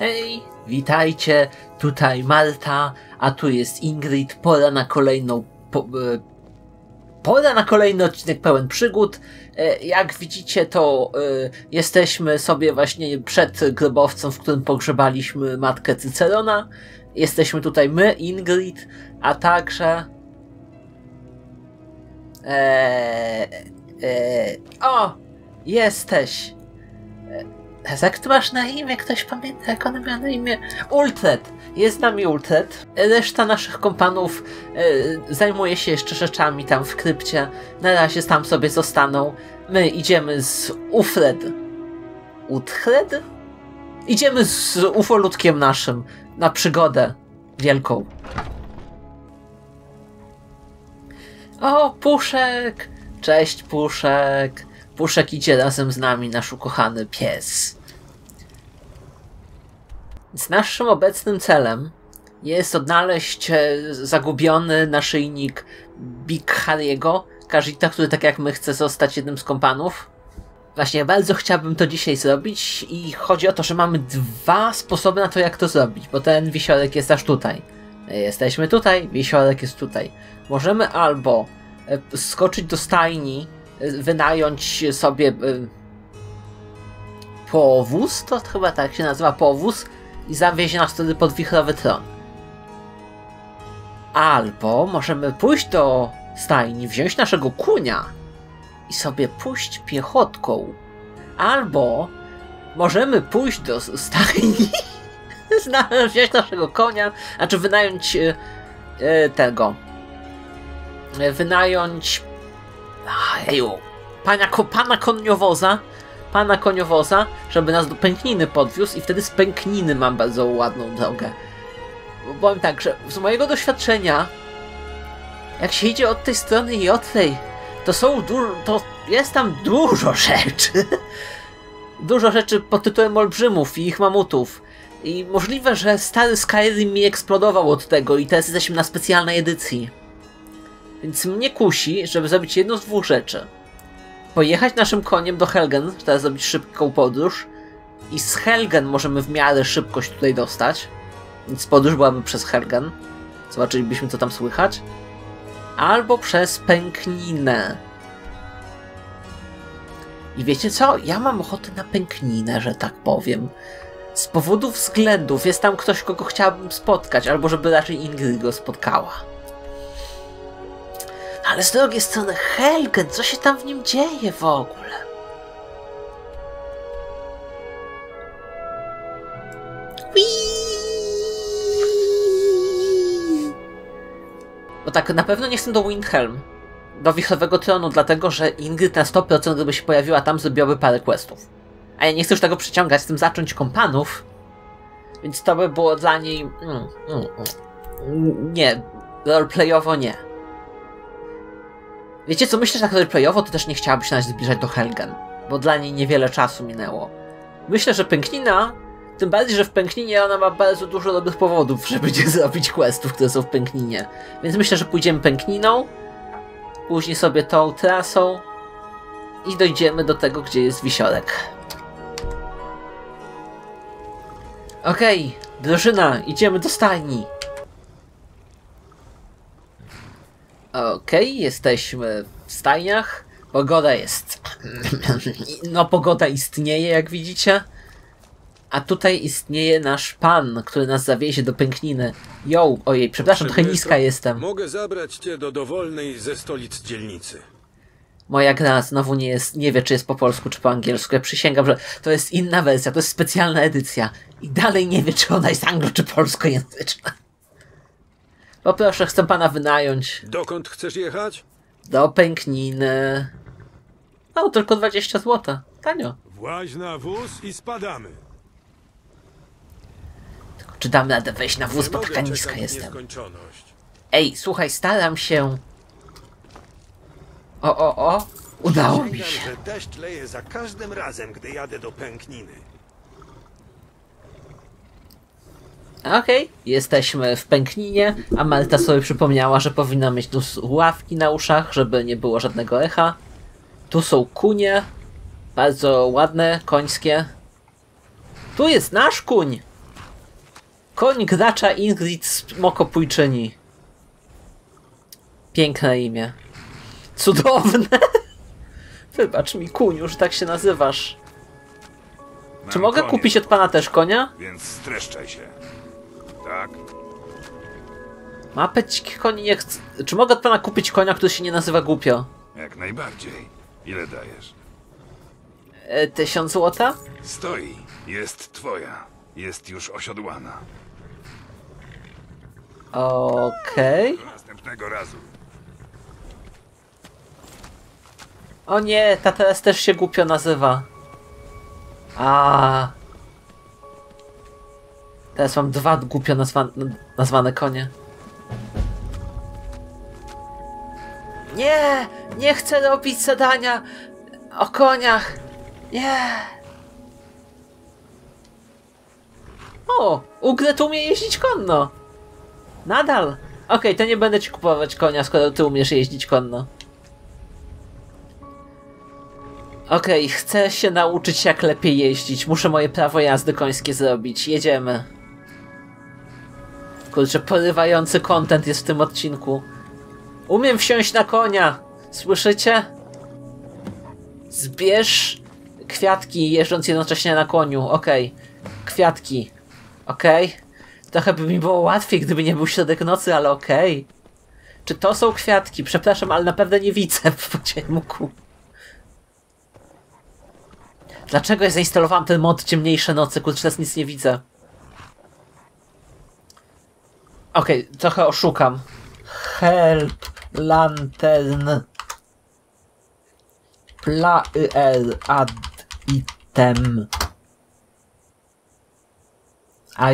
Hej, witajcie, tutaj Marta, a tu jest Ingrid, pora na kolejną... Pora na kolejny odcinek pełen przygód. Jak widzicie, to jesteśmy sobie właśnie przed grobowcem, w którym pogrzebaliśmy matkę Cycerona. Jesteśmy tutaj my, Ingrid, a także... O! Jesteś! Jak ty masz na imię? Ktoś pamięta, jak ona miała na imię? Uthred! Jest z nami Uthred. Reszta naszych kompanów zajmuje się jeszcze rzeczami tam w krypcie. Na razie tam sobie zostaną. My idziemy z Uthred. Uthred? Idziemy z ufoludkiem naszym na przygodę wielką. O, Puszek! Cześć, Puszek! Puszek idzie razem z nami, nasz ukochany pies. Więc naszym obecnym celem jest odnaleźć zagubiony naszyjnik Big Każdego, który tak jak my chce zostać jednym z kompanów. Właśnie bardzo chciałbym to dzisiaj zrobić i chodzi o to, że mamy dwa sposoby na to, jak to zrobić, bo ten wisiorek jest aż tutaj. Jesteśmy tutaj, wisiorek jest tutaj. Możemy albo skoczyć do stajni, wynająć sobie powóz, to chyba tak się nazywa, powóz, i zawieźć nas wtedy pod wichrowy tron. Albo możemy pójść do stajni, wziąć naszego kunia i sobie pójść piechotką. Albo możemy pójść do stajni, wziąć naszego konia, znaczy wynająć wynająć pana koniowoza, żeby nas do Pękniny podwiózł i wtedy z Pękniny mam bardzo ładną drogę. Bo powiem tak, że z mojego doświadczenia, jak się idzie od tej strony i od tej, to jest tam dużo rzeczy. Dużo rzeczy pod tytułem olbrzymów i ich mamutów. I możliwe, że stary Skyrim mi eksplodował od tego i teraz jesteśmy na specjalnej edycji. Więc mnie kusi, żeby zrobić jedną z dwóch rzeczy. Pojechać naszym koniem do Helgen, teraz zrobić szybką podróż. I z Helgen możemy w miarę szybko się tutaj dostać. Więc podróż byłaby przez Helgen. Zobaczylibyśmy, co tam słychać. Albo przez Pękninę. I wiecie co? Ja mam ochotę na Pękninę, że tak powiem. Z powodów względów. Jest tam ktoś, kogo chciałabym spotkać. Albo żeby raczej Ingrid go spotkała. Ale z drugiej strony, Helgen, co się tam w nim dzieje w ogóle? Wii! Bo tak, na pewno nie chcę do Windhelm, do Wichrowego Tronu, dlatego że Ingrid na 100%, gdyby się pojawiła tam, zrobiłaby parę questów. A ja nie chcę już tego przyciągać, z tym zacząć kompanów, więc to by było dla niej... Nie, roleplayowo nie. Wiecie co, myślę, że tak roleplayowo to też nie chciałaby się nawet zbliżać do Helgen, bo dla niej niewiele czasu minęło. Myślę, że Pęknina, tym bardziej, że w Pękninie ona ma bardzo dużo dobrych powodów, żeby nie zrobić questów, które są w Pękninie. Więc myślę, że pójdziemy Pękniną, później sobie tą trasą i dojdziemy do tego, gdzie jest wisiorek. Okej, drużyna, idziemy do stajni. Okej, jesteśmy w stajniach. Pogoda jest... No, pogoda istnieje, jak widzicie. A tutaj istnieje nasz pan, który nas zawiezie do Pękniny. Jo, ojej, przepraszam, trochę niska jestem. Mogę zabrać cię do dowolnej ze stolic dzielnicy. Moja gra znowu nie wie, czy jest po polsku, czy po angielsku. Ja przysięgam, że to jest inna wersja, to jest specjalna edycja. I dalej nie wie, czy ona jest anglo, czy polskojęzyczna. Poproszę, chcę pana wynająć. Dokąd chcesz jechać? Do Pękniny. O, tylko 20 zł. Tanio. Właź na wóz i spadamy. Tylko czy dam radę wejść na wóz, bo taka niska jestem. Ej, słuchaj, staram się. O. Udało mi się. Deszcz leje za każdym razem, gdy jadę do Pękniny. Okej, jesteśmy w Pękninie, a Marta sobie przypomniała, że powinna mieć tu ławki na uszach, żeby nie było żadnego echa. Tu są kunie, bardzo ładne, końskie. Tu jest nasz kuń! Koń gracza Ingrid Smokobójczyni. Piękne imię. Cudowne! Wybacz mi, kuniu, że tak się nazywasz. Mam. Czy mogę kupić od pana też konia? Więc streszczaj się. Tak? Mapę koni nie chcę. Czy mogę od pana kupić konia, który się nie nazywa głupio? Jak najbardziej. Ile dajesz? 1000 złota? Stoi. Jest twoja. Jest już osiodłana. Okej. Do następnego razu. O nie, ta teraz też się głupio nazywa. A. Teraz mam dwa głupio nazwane konie. Nie! Nie chcę robić zadania o koniach! Nie! O! Uthred umie jeździć konno! Nadal! Okej, to nie będę ci kupować konia, skoro ty umiesz jeździć konno. Okej, chcę się nauczyć, jak lepiej jeździć. Muszę moje prawo jazdy końskie zrobić. Jedziemy. Kurczę, porywający content jest w tym odcinku. Umiem wsiąść na konia! Słyszycie? Zbierz kwiatki, jeżdżąc jednocześnie na koniu. Okej. Kwiatki. Okej. Trochę by mi było łatwiej, gdyby nie był środek nocy, ale okej. Czy to są kwiatki? Przepraszam, ale naprawdę nie widzę w ciemku. Dlaczego ja zainstalowałem ten mod ciemniejsze nocy? Kurczę, teraz nic nie widzę. Okej, trochę oszukam. Help lantern player ad item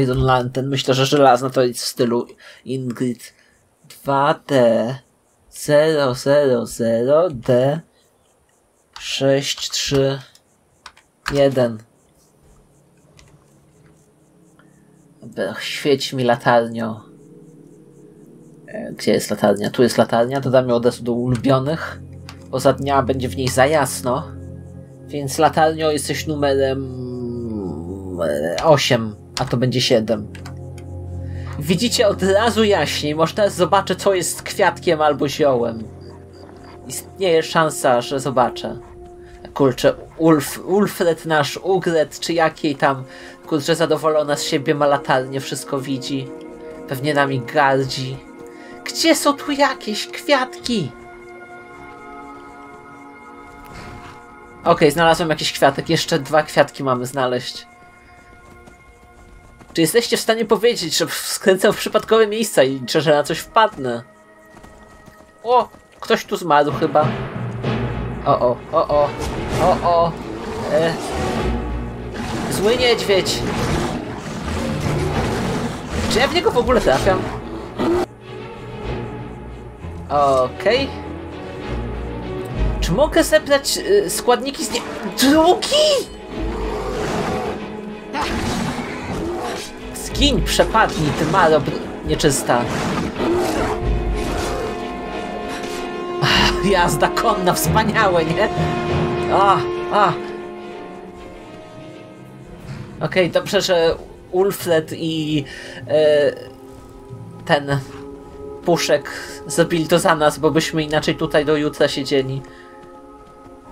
Iron Lantern, myślę, że żelazna to jest w stylu Ingrid 2D 000D 631. Dobra, świeć mi latarnią. Gdzie jest latarnia? Tu jest latarnia, dodam ją od razu do ulubionych. Poza dnia będzie w niej za jasno. Więc latarnią jesteś numerem 8, a to będzie 7. Widzicie od razu jaśniej, może teraz zobaczę, co jest kwiatkiem albo ziołem. Istnieje szansa, że zobaczę. Kurczę, Uthred nasz, Uthred, czy jakiej tam, kurczę, zadowolona z siebie ma latarnię, wszystko widzi. Pewnie nami gardzi. Gdzie są tu jakieś kwiatki? Okej, znalazłem jakiś kwiatek. Jeszcze 2 kwiatki mamy znaleźć. Czy jesteście w stanie powiedzieć, że skręcę w przypadkowe miejsca i liczę, że na coś wpadnę? O! Ktoś tu zmarł chyba. Zły niedźwiedź! Czy ja w niego w ogóle trafiam? Okej. Czy mogę zebrać składniki z nie... Drugi! Zgiń, przepadnij, ty maro nieczysta. Ach, jazda konna, wspaniałe, nie? Okej, dobrze, że Uthred i... ten... Puszek zrobili to za nas, bo byśmy inaczej tutaj do jutra siedzieli.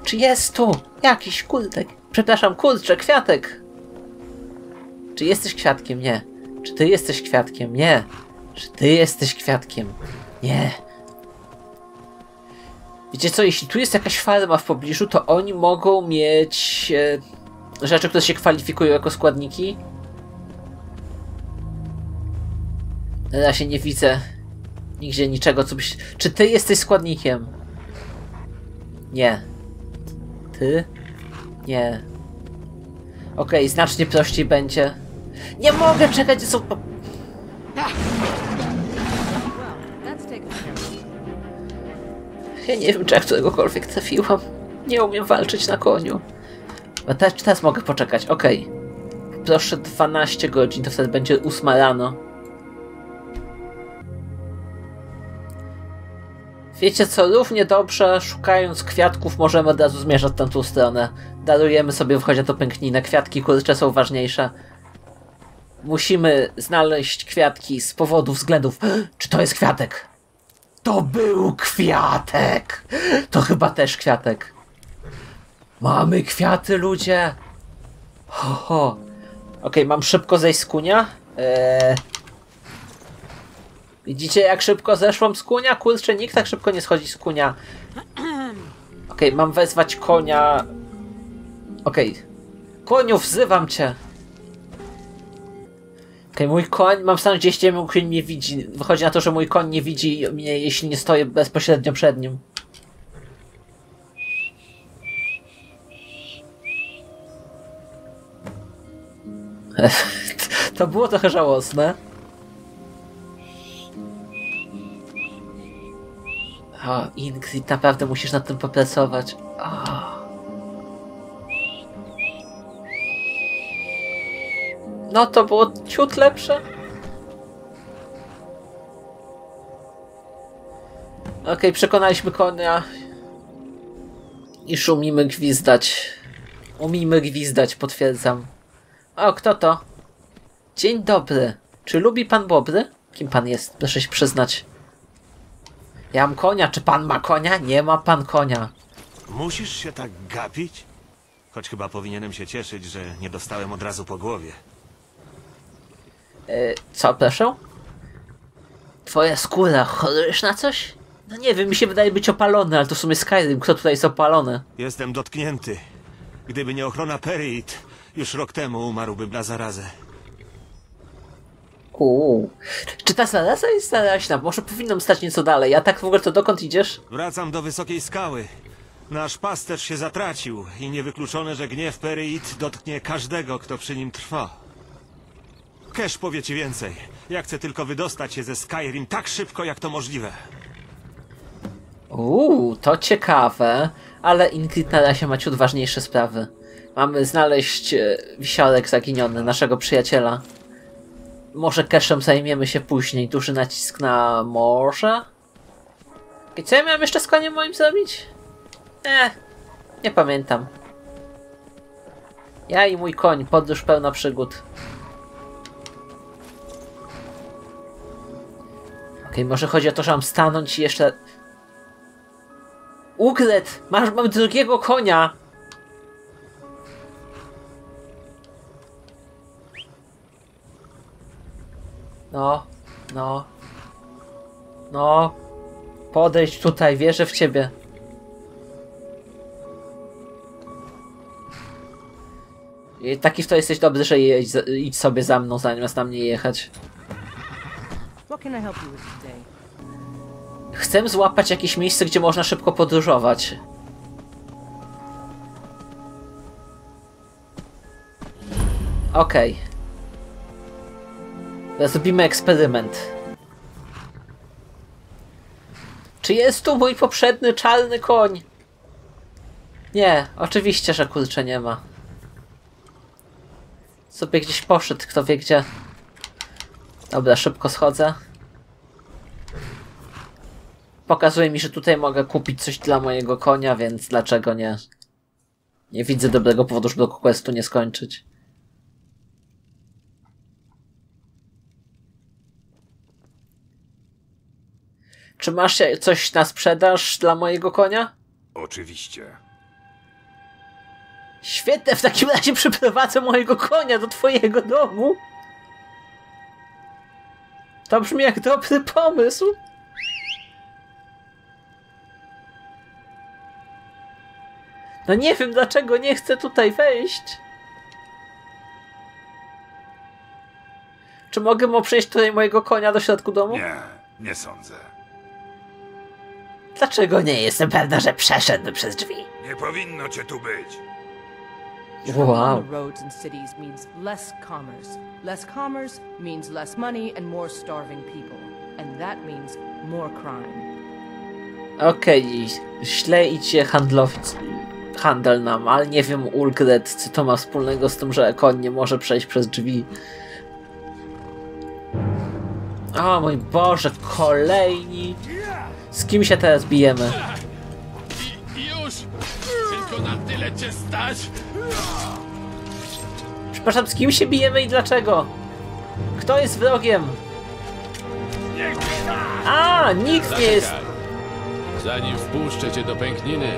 Czy jest tu jakiś kurtek? Przepraszam, kurczę, kwiatek! Czy jesteś kwiatkiem? Nie. Czy ty jesteś kwiatkiem? Nie. Czy ty jesteś kwiatkiem? Nie. Wiecie co, jeśli tu jest jakaś farma w pobliżu, to oni mogą mieć rzeczy, które się kwalifikują jako składniki. Na razie nie widzę nigdzie niczego, co byś... Czy ty jesteś składnikiem? Nie. Ty? Nie. Okej, znacznie prościej będzie. Nie mogę czekać, gdzie są... Ja nie wiem, czy ja któregokolwiek trafiłam. Nie umiem walczyć na koniu. A teraz mogę poczekać, okej. Proszę 12 godzin, to wtedy będzie 8 rano. Wiecie co, równie dobrze, szukając kwiatków, możemy od razu zmierzać w tamtą stronę. Darujemy sobie, wchodzi to pękninę. Kwiatki, kurcze, są ważniejsze. Musimy znaleźć kwiatki z powodu względów. Czy to jest kwiatek? To był kwiatek! To chyba też kwiatek. Mamy kwiaty, ludzie! Ho, ho. Okej, mam szybko zejść z kunia. Widzicie, jak szybko zeszłam z kunia? Kurczę, nikt tak szybko nie schodzi z kunia. Okej, mam wezwać konia. Okej. Koniu, wzywam cię! Okej, mój koń... Mam stanąć gdzieś, gdzie mój koń mnie widzi. Wychodzi na to, że mój koń nie widzi mnie, jeśli nie stoję bezpośrednio przed nim. To było trochę żałosne. O, Ingrid, naprawdę musisz nad tym popracować. O. No to było ciut lepsze. Okej, przekonaliśmy konia. Iż umiemy gwizdać. Umiemy gwizdać, potwierdzam. O, kto to? Dzień dobry. Czy lubi pan bobry? Kim pan jest? Proszę się przyznać. Ja mam konia. Czy pan ma konia? Nie ma pan konia. Musisz się tak gapić? Choć chyba powinienem się cieszyć, że nie dostałem od razu po głowie. Co, proszę? Twoja skóra, chorujesz na coś? No nie wiem, mi się wydaje być opalony, ale to w sumie Skyrim, kto tutaj jest opalony? Jestem dotknięty. Gdyby nie ochrona Peryite, już rok temu umarłbym na zarazę. Czy ta zaraza jest zaraźna? Może powinnam stać nieco dalej, a tak w ogóle to dokąd idziesz? Wracam do wysokiej skały. Nasz pasterz się zatracił i niewykluczone, że gniew Peryite dotknie każdego, kto przy nim trwa. Keshem powie ci więcej. Ja chcę tylko wydostać się ze Skyrim tak szybko, jak to możliwe. To ciekawe. Ale Ingrid na razie ma ciut ważniejsze sprawy. Mamy znaleźć wisiorek zaginiony, naszego przyjaciela. Może Keshem zajmiemy się później. Duży nacisk na morze? I co ja miałem jeszcze z koniem moim zrobić? Nie pamiętam. Ja i mój koń, podróż pełna przygód. Okej, może chodzi o to, że mam stanąć i jeszcze... Uthred! Mam drugiego konia! No. Podejdź tutaj, wierzę w ciebie. I taki w to jesteś dobry, że idź sobie za mną, zamiast na mnie jechać. Chcę złapać jakieś miejsce, gdzie można szybko podróżować. Okej. Zrobimy eksperyment. Czy jest tu mój poprzedni czarny koń? Nie, oczywiście, że kurczę nie ma. Sobie gdzieś poszedł, kto wie gdzie. Dobra, szybko schodzę. Pokazuje mi, że tutaj mogę kupić coś dla mojego konia, więc dlaczego nie? Nie widzę dobrego powodu, żeby do questu nie skończyć. Czy masz coś na sprzedaż dla mojego konia? Oczywiście. Świetnie, w takim razie przyprowadzę mojego konia do twojego domu. To brzmi jak dobry pomysł. No nie wiem dlaczego nie chcę tutaj wejść. Czy mogę mu przynieść tutaj mojego konia do środku domu? Nie, nie sądzę. Dlaczego nie? Jestem pewna, że przeszedłby przez drzwi. Nie powinno cię tu być. Wow. Okej, źle idzie handel nam, ale nie wiem, Uthred, co to ma wspólnego z tym, że koń nie może przejść przez drzwi. O mój Boże, kolejni! Z kim się teraz bijemy? Już! Tylko na tyle cię stać! Przepraszam, z kim się bijemy i dlaczego? Kto jest wrogiem? A, nikt nie jest! Zanim wpuszczę cię do Pękniny,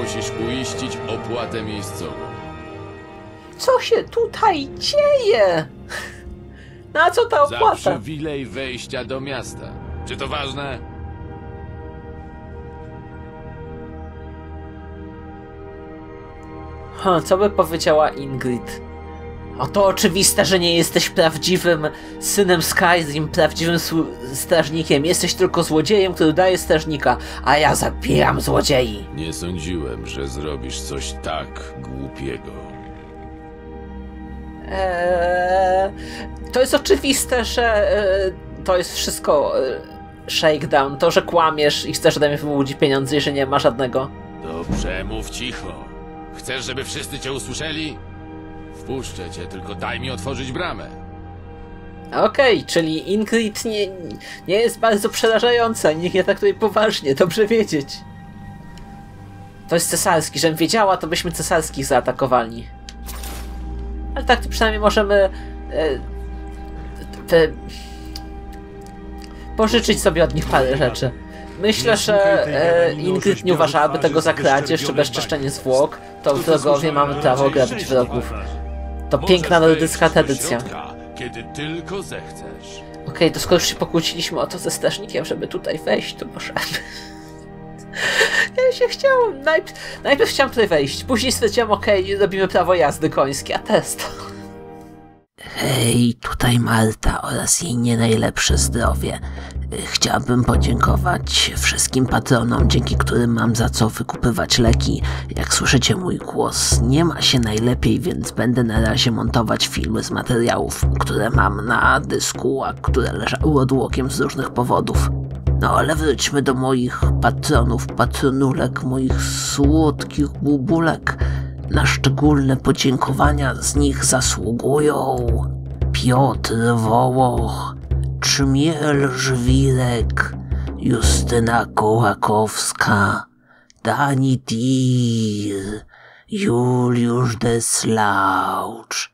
musisz uiścić opłatę miejscową. Co się tutaj dzieje? Na co ta opłata? Za przywilej wejścia do miasta. Czy to ważne? Co by powiedziała Ingrid? O, to oczywiste, że nie jesteś prawdziwym synem Skyrim, prawdziwym strażnikiem. Jesteś tylko złodziejem, który daje strażnika, a ja zabijam złodziei. Nie sądziłem, że zrobisz coś tak głupiego. To jest oczywiste, że to jest wszystko shakedown. To, że kłamiesz i chcesz ode mnie wyłudzić pieniądze i że nie ma żadnego. Dobrze, mów cicho. Chcesz, żeby wszyscy cię usłyszeli? Wpuszczę cię, tylko daj mi otworzyć bramę. Okej, czyli Ingrid nie jest bardzo przerażająca, nikt nie traktuje poważnie, dobrze wiedzieć. To jest cesarski, żebym wiedziała, to byśmy cesarskich zaatakowali. Ale tak to przynajmniej możemy pożyczyć sobie od nich parę rzeczy. Myślę, że Ingrid nie uważałaby tego za kradzież czy bezczeszczenie zwłok. To wrogowie mamy prawo grabić wrogów. To piękna nordycka tradycja. Okej, to skoro już się pokłóciliśmy o to ze strażnikiem, żeby tutaj wejść, to możemy. Ja się chciałem. Najpierw chciałem tutaj wejść, później stwierdziłem, okej, robimy prawo jazdy końskie, a teraz to. Hej, tutaj Marta oraz jej nie najlepsze zdrowie. Chciałabym podziękować wszystkim patronom, dzięki którym mam za co wykupywać leki. Jak słyszycie, mój głos nie ma się najlepiej, więc będę na razie montować filmy z materiałów, które mam na dysku, a które leżały odłokiem z różnych powodów. No ale wróćmy do moich patronów, patronulek, moich słodkich bubulek. Na szczególne podziękowania z nich zasługują Piotr Wołoch, Trzmiel Żwirek, Justyna Kołakowska, Dani Diz, Juliusz Deslaucz,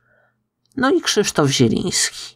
no i Krzysztof Zieliński.